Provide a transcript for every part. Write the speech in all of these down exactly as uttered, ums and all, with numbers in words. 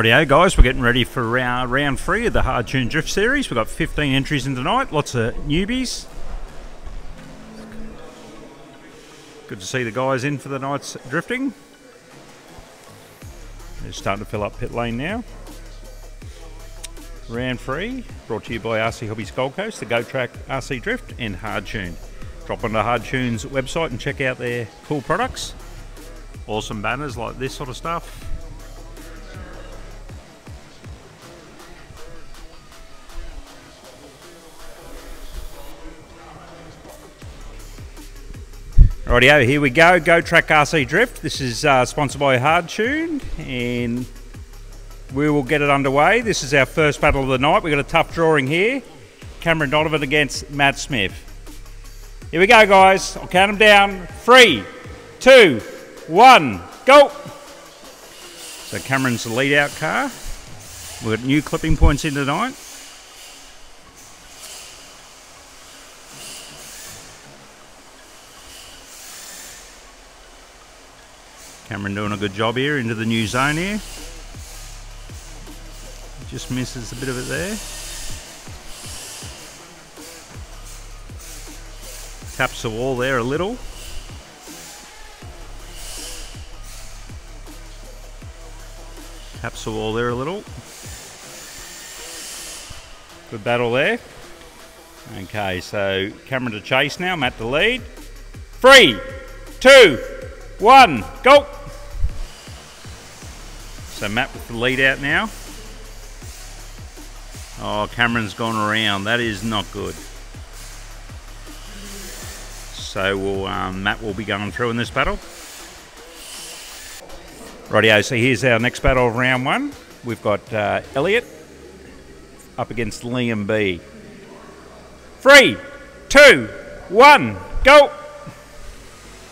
Rightio guys, we're getting ready for round, round three of the Hardtune Drift Series. We've got fifteen entries in tonight, lots of newbies. Good to see the guys in for the night's drifting. They're starting to fill up pit lane now. Round three, brought to you by R C Hobbies Gold Coast, the GoTrack R C Drift and Hardtune. Drop onto Hardtune's website and check out their cool products. Awesome banners like this sort of stuff. Rightio, here we go, GoTrack R C Drift. This is uh, sponsored by Hardtune, and we will get it underway. This is our first battle of the night. We've got a tough drawing here. Cameron Donovan against Matt Smith. Here we go, guys. I'll count them down. Three, two, one, go. So Cameron's the lead-out car. We've got new clipping points in tonight. Cameron doing a good job here, into the new zone here. Just misses a bit of it there. Taps the wall there a little. Taps the wall there a little. Good battle there. Okay, so Cameron to chase now, Matt to lead. Three, two, one, go! So Matt with the lead out now. Oh, Cameron's gone around. That is not good. So we'll, um, Matt will be going through in this battle. Rightio, so here's our next battle of round one. We've got uh, Elliot up against Liam B. Three, two, one, go!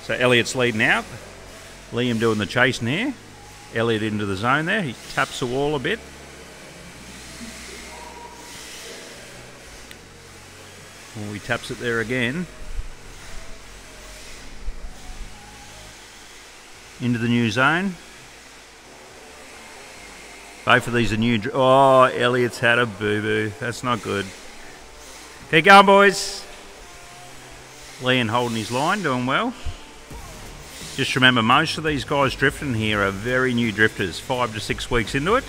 So Elliot's leading out. Liam doing the chasing here. Elliot into the zone there. He taps the wall a bit. Well, he taps it there again. Into the new zone. Both of these are new. Oh, Elliot's had a boo-boo. That's not good. Keep going, boys. Liam holding his line, doing well. Just remember, most of these guys drifting here are very new drifters, five to six weeks into it.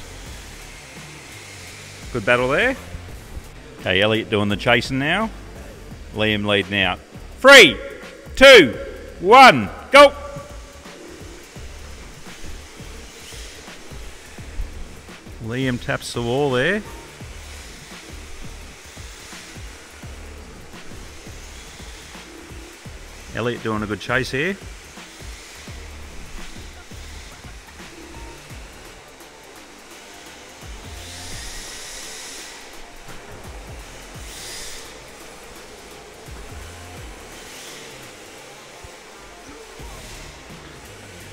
Good battle there. Okay, Elliot doing the chasing now. Liam leading out. Three, two, one, go! Liam taps the wall there. Elliot doing a good chase here.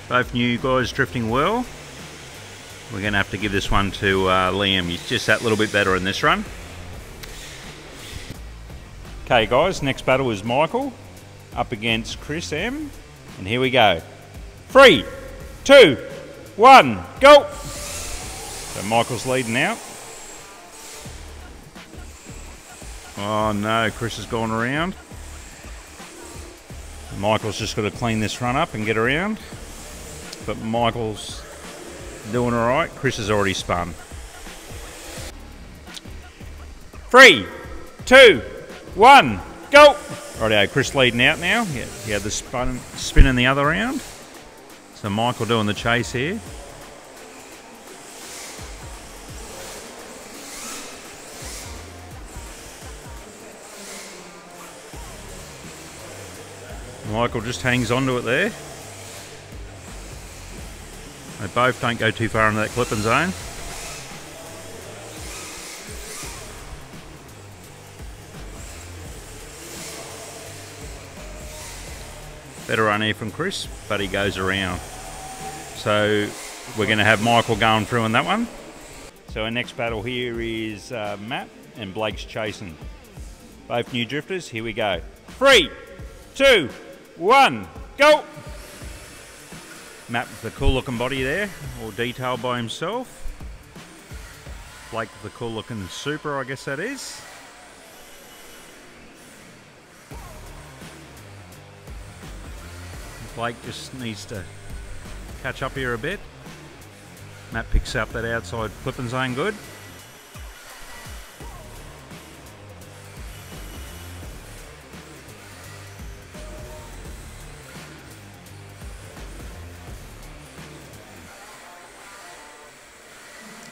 Both new guys drifting well. We're going to have to give this one to uh, Liam. He's just that little bit better in this run. Okay guys, next battle is Michael up against Chris M. And here we go. Three, two, one, go! So Michael's leading out. Oh no, Chris has gone around. Michael's just got to clean this run up and get around. But Michael's doing all right. Chris has already spun. Three, two, one, go! Rightio, Chris leading out now. Yeah, he had the spin, spin in the other round. So Michael doing the chase here. Michael just hangs on to it there. They both don't go too far into that clipping zone. Better run here from Chris, but he goes around. So we're going to have Michael going through on that one. So our next battle here is uh, Matt and Blake's chasing. Both new drifters, here we go. Three, two, one, go! Matt with the cool looking body there, all detailed by himself. like the cool looking Super, I guess that is. Blake just needs to catch up here a bit. Matt picks up that outside flipping zone good.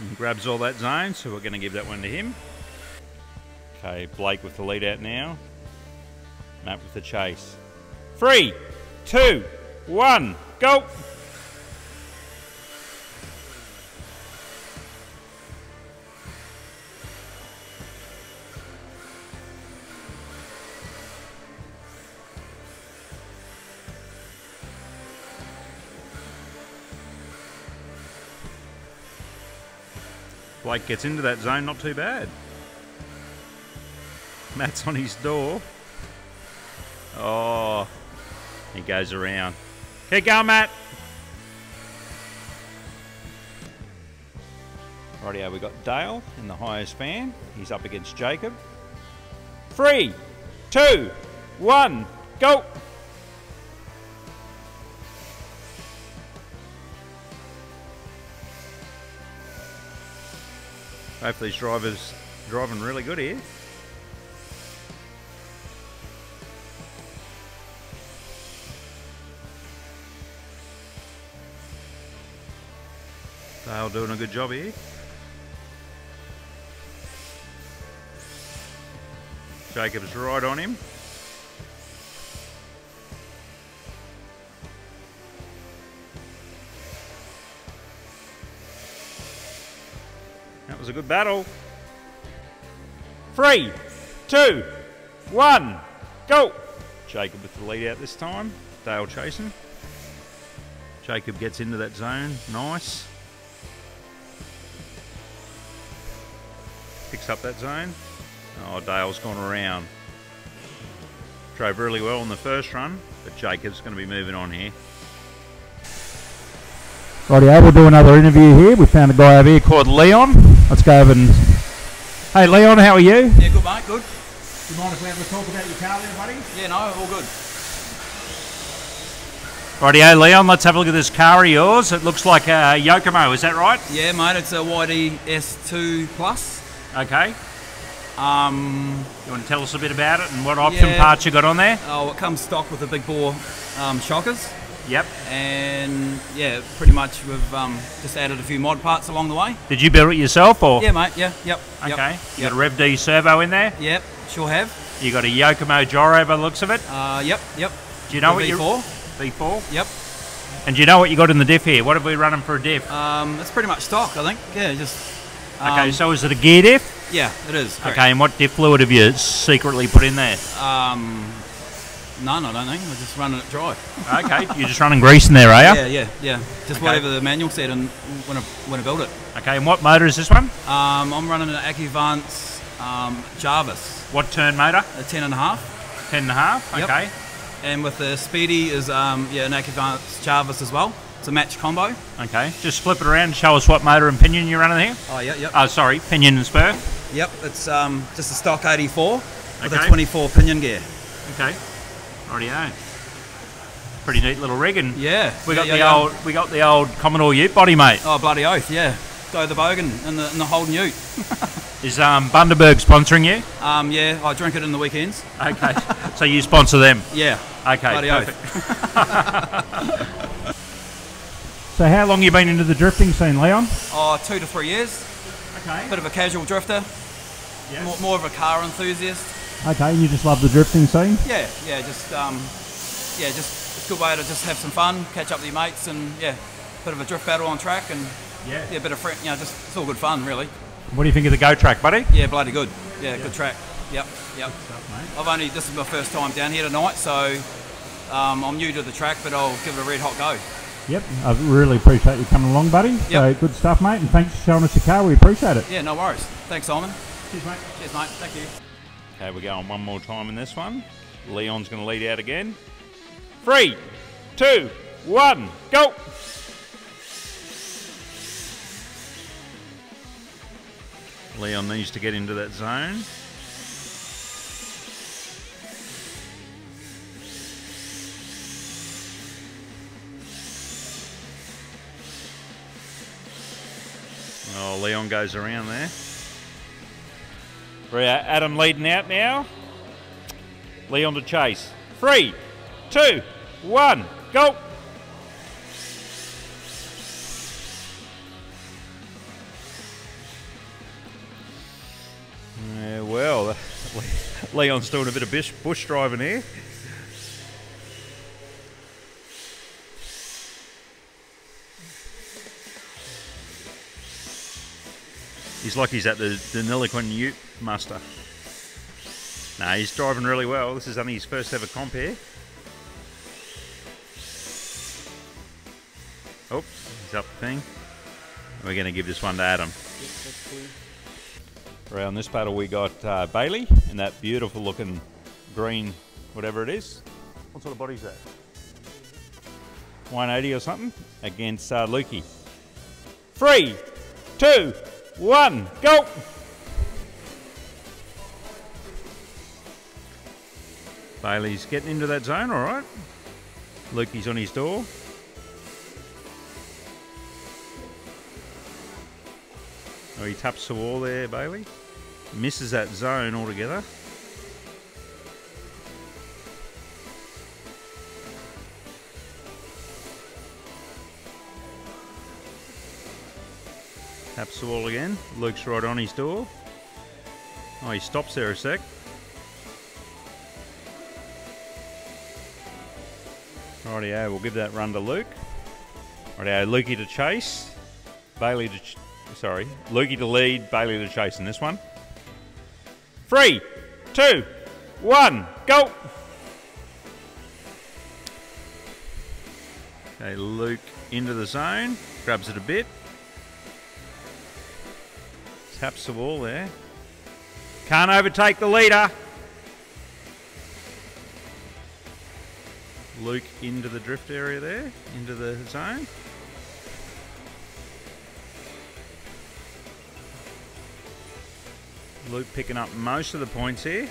And grabs all that zone, so we're going to give that one to him. Okay, Blake with the lead out now. Matt with the chase. Three, two, one, go! Blake gets into that zone, not too bad. Matt's on his door. Oh, he goes around. Keep going, Matt. Rightio, we got Dale in the highest fan. He's up against Jacob. Three, two, one, go. Hopefully these drivers driving really good here. Dale doing a good job here. Jacob's right on him. That was a good battle. Three, two, one, go! Jacob with the lead out this time. Dale chasing. Jacob gets into that zone. Nice. Picks up that zone. Oh, Dale's gone around. Drove really well in the first run, but Jacob's going to be moving on here. Rightio, we'll do another interview here. We found a guy over here called Leon. Let's go over and... Hey Leon, how are you? Yeah, good mate, good. Do you mind if we have a talk about your car there, buddy? Yeah, no, all good. Rightio, Leon, let's have a look at this car of yours. It looks like a Yokomo, is that right? Yeah mate, it's a Y D S two Plus. Okay. Um, you want to tell us a bit about it and what option yeah. parts you got on there? Oh, it comes stock with the big bore um, shockers. Yep. And yeah, pretty much we've um, just added a few mod parts along the way. Did you build it yourself or? Yeah mate, yeah, yep. Okay, yep. you yep. got a Rev D servo in there? Yep, sure have. You got a Yokomo gyro by the looks of it? Uh, yep, yep. Do you know the what V four? V four? Yep. And do you know what you got in the diff here? What have we running for a diff? Um, it's pretty much stock I think, yeah, just... Um, okay, so is it a gear diff? Yeah, it is. Correct. Okay, and what diff fluid have you secretly put in there? Um... None, I don't think. We're just running it dry. Okay, you're just running grease in there, are you? Yeah, yeah, yeah. Just okay. whatever the manual said and when I, when I built it. Okay, and what motor is this one? Um, I'm running an Accuvance um, Jarvis. What turn motor? A ten and a half. Ten and a half, okay. Yep. And with the Speedy is um, yeah, an Accuvance Jarvis as well. It's a match combo. Okay, just flip it around and show us what motor and pinion you're running here. Oh, yeah, yeah. Oh, sorry, pinion and spur. Yep, it's um, just a stock eighty-four with okay. a twenty-four pinion gear. Okay. Rightio. Pretty neat little rig, and yeah, we got yeah, the yeah. old we got the old Commodore Ute body, mate. Oh bloody oath, yeah. Go the Bogan and the, and the Holden Ute. Is um, Bundaberg sponsoring you? Um, yeah, I drink it in the weekends. Okay, so you sponsor them? Yeah. Okay. Bloody oath. So how long you been into the drifting scene, Leon? Oh, two to three years. Okay. Bit of a casual drifter. Yes. More, more of a car enthusiast. Okay, you just love the drifting scene? Yeah, yeah, just um, yeah, just it's a good way to just have some fun, catch up with your mates, and yeah, bit of a drift battle on track, and yeah, yeah, a bit of friend, you know, just it's all good fun, really. What do you think of the GoTrack, buddy? Yeah, bloody good. Yeah, yeah. good track. Yep, yep. Stuff, mate. I've only this is my first time down here tonight, so um, I'm new to the track, but I'll give it a red hot go. Yep, I really appreciate you coming along, buddy. Yep. So good stuff, mate, and thanks for showing us your car. We appreciate it. Yeah, no worries. Thanks, Simon. Cheers, mate. Cheers, mate. Thank you. Okay, we're going one more time in this one. Leon's going to lead out again. Three, two, one, go! Leon needs to get into that zone. Oh, Leon goes around there. Adam leading out now. Leon to chase. Three, two, one, go. Yeah, well, Leon's doing a bit of bush driving here. He's like he's at the Deniliquin Ute Muster. No, he's driving really well. This is only his first ever comp here. Oh, he's up the thing. We're going to give this one to Adam. Around this paddle we got uh, Bailey and that beautiful looking green, whatever it is. What sort of body's that? one eighty or something against uh, Lukey. Three, two, one, go! Bailey's getting into that zone, all right. Lukey's on his door. Oh, he taps the wall there, Bailey. Misses that zone altogether. Taps the wall again. Luke's right on his door. Oh, he stops there a sec. Rightio, we'll give that run to Luke. Rightio, Lukey to chase. Bailey to... Ch sorry. Lukey to lead, Bailey to chase in this one. Three, two, one, go! Okay, Luke into the zone. Grabs it a bit. Taps the wall there. Can't overtake the leader. Luke into the drift area there, into the zone. Luke picking up most of the points here.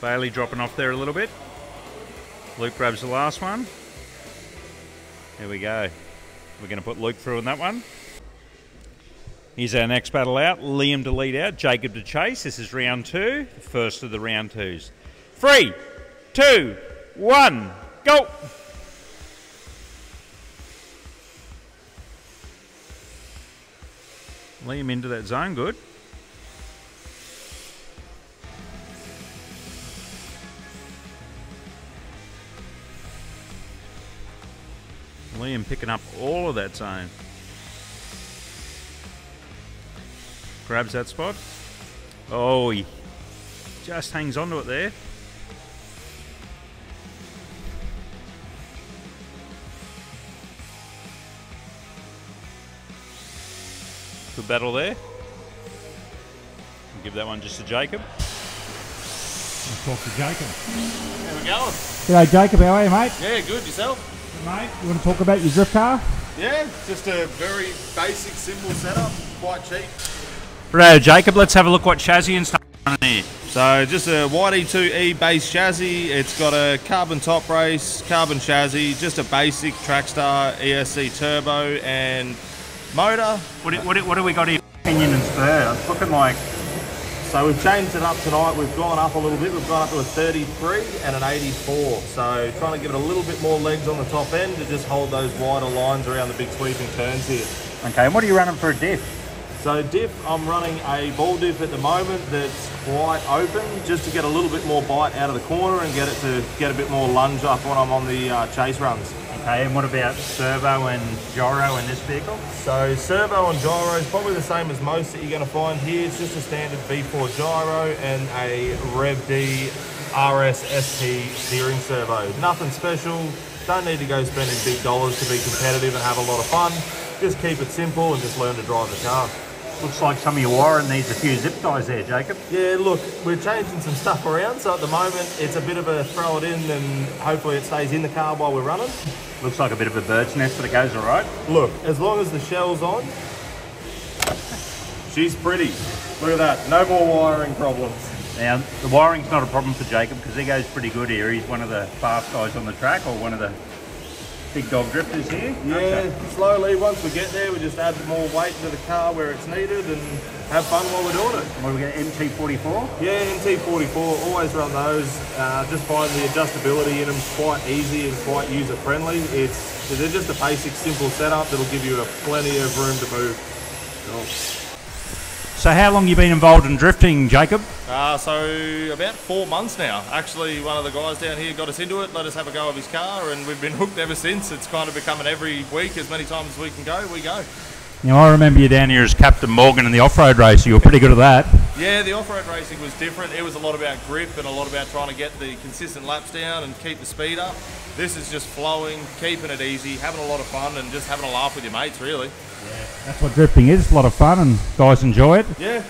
Bailey dropping off there a little bit. Luke grabs the last one. There we go. We're going to put Luke through in that one. Here's our next battle out. Liam to lead out, Jacob to chase. This is round two, first of the round twos. Three, two, one, go! Liam into that zone, good. Liam picking up all of that zone. Grabs that spot. Oh, he just hangs onto it there. Good battle there. We'll give that one just to Jacob. Let's talk to Jacob. How we going? G'day Jacob, how are you mate? Yeah, good, yourself? Good, mate, you want to talk about your drift car? Yeah, just a very basic, simple setup. Quite cheap. Righto, Jacob, let's have a look what chassis and stuff on here. So just a Y D two E base chassis, it's got a carbon top race, carbon chassis, just a basic Trackstar E S C turbo and motor. What do, what do, what do we got here? Pinion and spur, it's looking like... So we've changed it up tonight, we've gone up a little bit, we've gone up to a thirty-three and an eighty-four. So trying to give it a little bit more legs on the top end to just hold those wider lines around the big sweeping turns here. Okay, and what are you running for a diff? So diff, I'm running a ball diff at the moment that's quite open, just to get a little bit more bite out of the corner and get it to get a bit more lunge up when I'm on the uh, chase runs. Okay, and what about servo and gyro in this vehicle? So servo and gyro is probably the same as most that you're going to find here. It's just a standard V four gyro and a Rev D R S S T steering servo. Nothing special, don't need to go spending big dollars to be competitive and have a lot of fun. Just keep it simple and just learn to drive the car. Looks like some of your wiring needs a few zip ties there, Jacob. Yeah, look, we're changing some stuff around, so at the moment it's a bit of a throw it in and hopefully it stays in the car while we're running. Looks like a bit of a bird's nest, but it goes all right. Look, as long as the shell's on. She's pretty. Look at that. No more wiring problems. Now, the wiring's not a problem for Jacob because he goes pretty good here. He's one of the fast guys on the track, or one of the big dog drifters here. Yeah, okay. Slowly, once we get there, we just add more weight to the car where it's needed and have fun while we're doing it. What, we get M T forty-four? Yeah, M T forty-four. Always run those. Uh, just find the adjustability in them quite easy and quite user-friendly. It's They're just a basic, simple setup that'll give you a plenty of room to move. Cool. So how long you been involved in drifting, Jacob? Uh, so about four months now. Actually, one of the guys down here got us into it, let us have a go of his car, and we've been hooked ever since. It's kind of becoming every week, as many times as we can go, we go. You know, I remember you down here as Captain Morgan in the off-road race. You were pretty good at that. Yeah, the off-road racing was different. It was a lot about grip and a lot about trying to get the consistent laps down and keep the speed up. This is just flowing, keeping it easy, having a lot of fun and just having a laugh with your mates, really. Yeah, that's what drifting is, a lot of fun, and guys enjoy it. Yeah.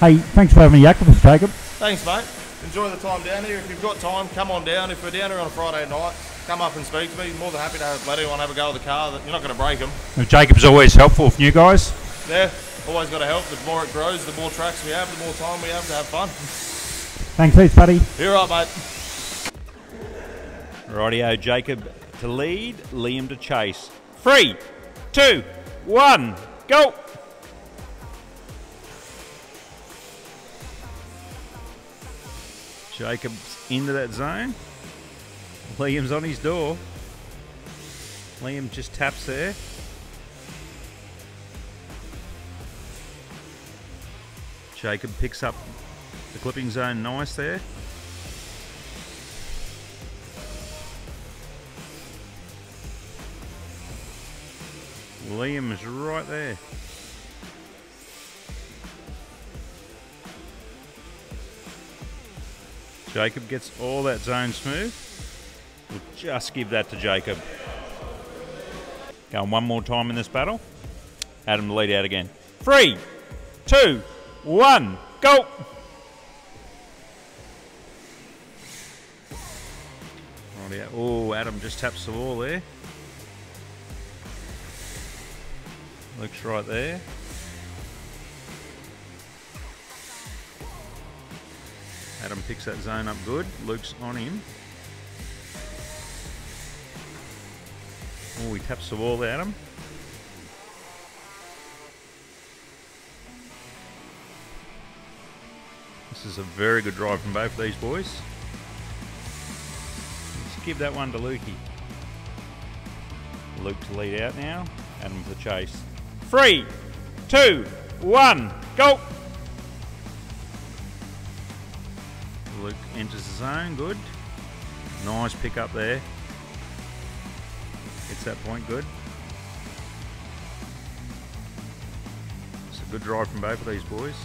Hey, thanks for having me, Accuvance, Jacob. Thanks, mate. Enjoy the time down here. If you've got time, come on down. If we're down here on a Friday night, come up and speak to me. More than happy to have, let anyone have a go at the car. You're not going to break them. And Jacob's always helpful for you guys. Yeah, always got to help. The more it grows, the more tracks we have, the more time we have to have fun. Thanks heaps, buddy. You're right, mate. Rightio, Jacob to lead, Liam to chase. Three, two, one, go! Jacob's into that zone. Liam's on his door. Liam just taps there. Jacob picks up the clipping zone nice there. Liam's right there. Jacob gets all that zone smooth. We'll just give that to Jacob. Going one more time in this battle. Adam to lead out again. Three, two, one, go! Right out. Oh, Adam just taps the wall there. Looks right there. Adam picks that zone up good. Luke's on him. Oh, he taps the wall, Adam. This is a very good drive from both of these boys. Let's give that one to Lukey. Luke to lead out now. Adam for the chase. Three, two, one, go! Luke enters the zone, good. Nice pick up there. Hits that point, good. It's a good drive from both of these boys.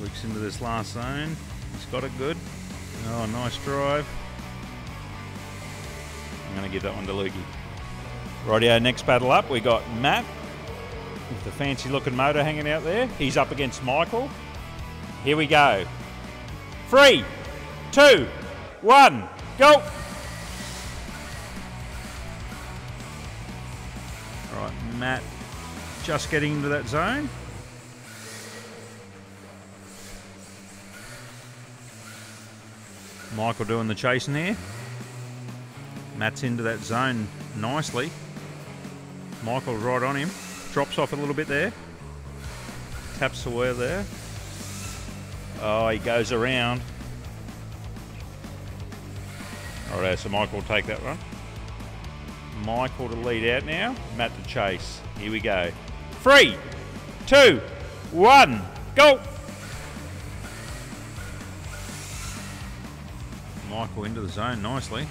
Luke's into this last zone. He's got it good. Oh, nice drive. I'm going to give that one to Lukey. Rightio, next battle up, we got Matt with the fancy looking motor hanging out there. He's up against Michael. Here we go. Three, two, one, go! All right, Matt just getting into that zone. Michael doing the chasing there. Matt's into that zone nicely. Michael's right on him. Drops off a little bit there. Taps away there. Oh, he goes around. Alright, so Michael will take that one. Michael to lead out now. Matt to chase. Here we go. Three, two, one, go! Michael into the zone nicely.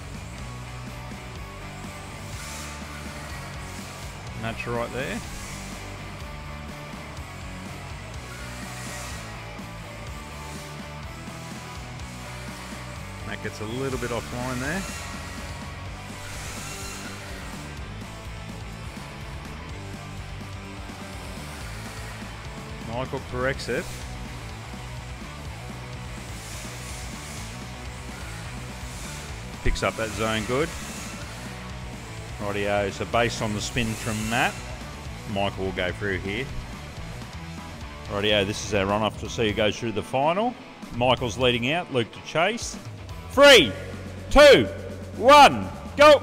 That's right there. That gets a little bit offline there. Michael corrects it. picks up that zone good. Rightio, so based on the spin from that, Michael will go through here. Rightio, this is our run-off to see who goes through the final. Michael's leading out, Luke to chase. Three, two, one, go!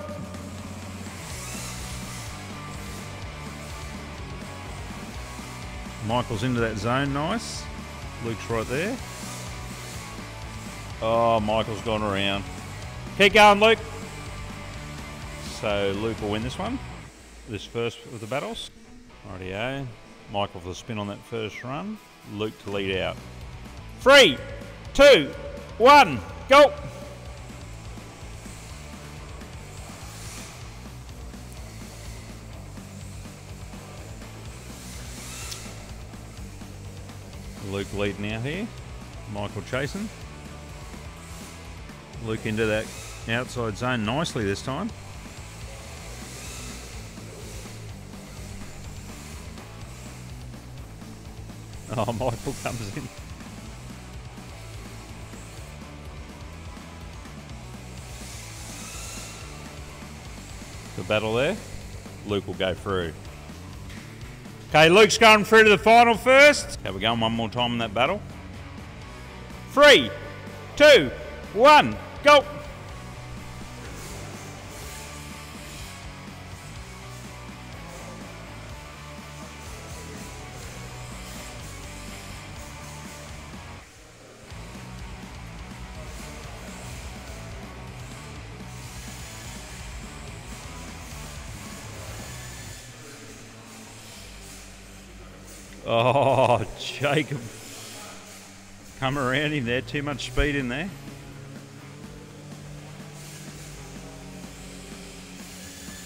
Michael's into that zone, nice. Luke's right there. Oh, Michael's gone around. Keep going, Luke. So Luke will win this one, this first of the battles. Rightio. Michael for the spin on that first run. Luke to lead out. Three, two, one, go! Luke leading out here. Michael chasing. Luke into that outside zone nicely this time. Oh, Michael comes in. The battle there. Luke will go through. Okay, Luke's going through to the final first. Okay, we're going one more time in that battle. Three, two, one, go! Oh, Jacob. Come around him there. Too much speed in there.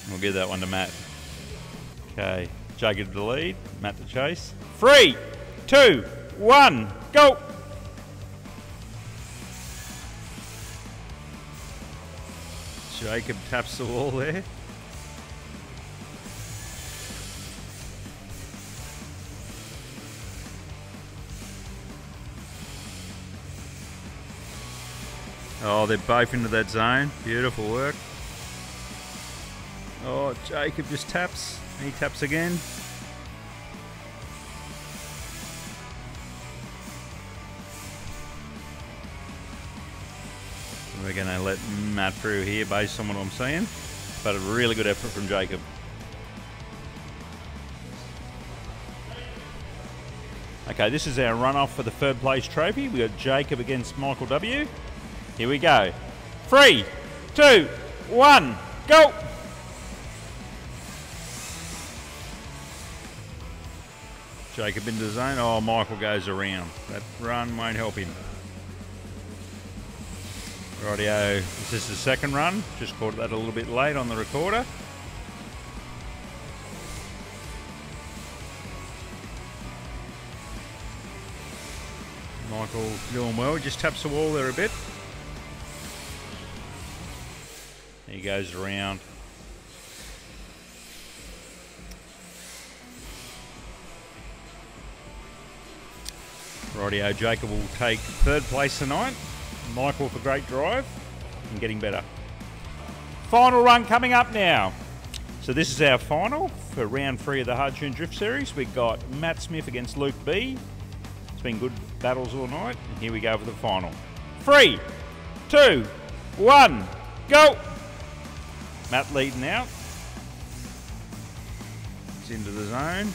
We'll give that one to Matt. Okay. Jacob to the lead. Matt to chase. Three, two, one, go! Jacob taps the wall there. Oh, they're both into that zone. Beautiful work. Oh, Jacob just taps. He taps again. We're going to let Matt through here based on what I'm seeing. But a really good effort from Jacob. Okay, this is our runoff for the third place trophy. We got Jacob against Michael W. Here we go. Three, two, one, go! Jacob into the zone. Oh, Michael goes around. That run won't help him. Rightio. This is the second run. Just caught that a little bit late on the recorder. Michael doing well. Just taps the wall there a bit. He goes around. Rightio, Jacob will take third place tonight. Michael for great drive and getting better. Final run coming up now. So this is our final for round three of the Hardtune Drift Series. We've got Matt Smith against Luke B. It's been good battles all night. And here we go for the final. Three, two, one, go! Matt leading out. It's into the zone.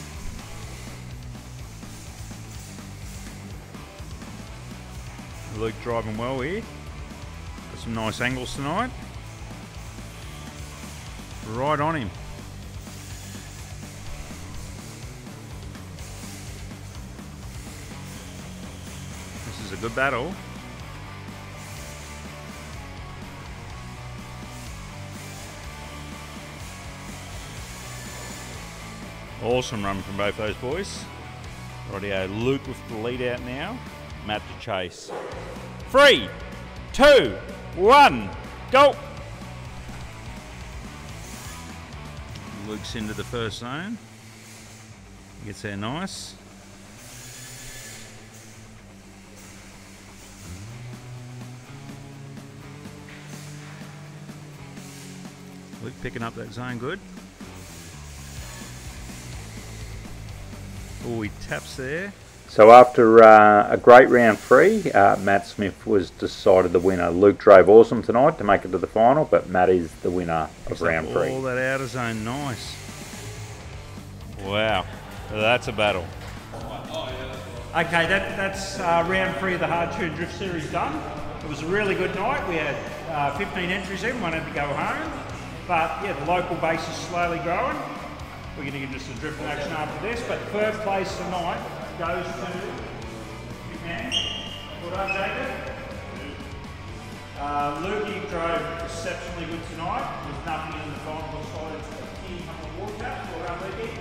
Luke driving well here. Got some nice angles tonight. Right on him. This is a good battle. Awesome run from both those boys. Rightio, Luke with the lead out now. Matt to chase. Three, two, one, go! Luke's into the first zone. Gets there nice. Luke picking up that zone good. Oh, he taps there. So after uh, a great round three, uh, Matt Smith was decided the winner. Luke drove awesome tonight to make it to the final, but Matt is the winner of round three. All that outer zone, nice. Wow, that's a battle. Okay, that, that's uh, round three of the Hardtune Drift Series done. It was a really good night. We had uh, fifteen entries in, one had to go home. But yeah, the local base is slowly growing. We're going to give just a drift action after this. But third place tonight goes to Big Man. Well done, Jacob. Uh, Lukey drove exceptionally good tonight. There's nothing in the final side of the key on the water cap. Well done, Lukey.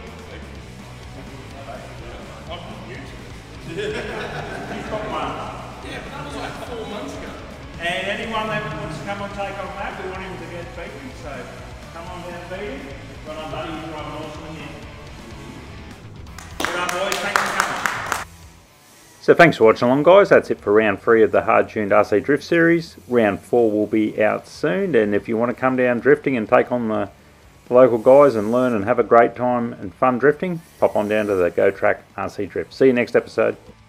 You've got one. Yeah, but that was like four months ago. And anyone that wants to come and take on that, we want him to get beaten. So come on down, beat him. But I love you, I'm awesome again. Good on, boys. Thanks for coming. So thanks for watching along, guys. That's it for round three of the Hardtune R C Drift Series. Round four will be out soon. And if you want to come down drifting and take on the local guys and learn and have a great time and fun drifting, pop on down to the GoTrack R C Drift. See you next episode.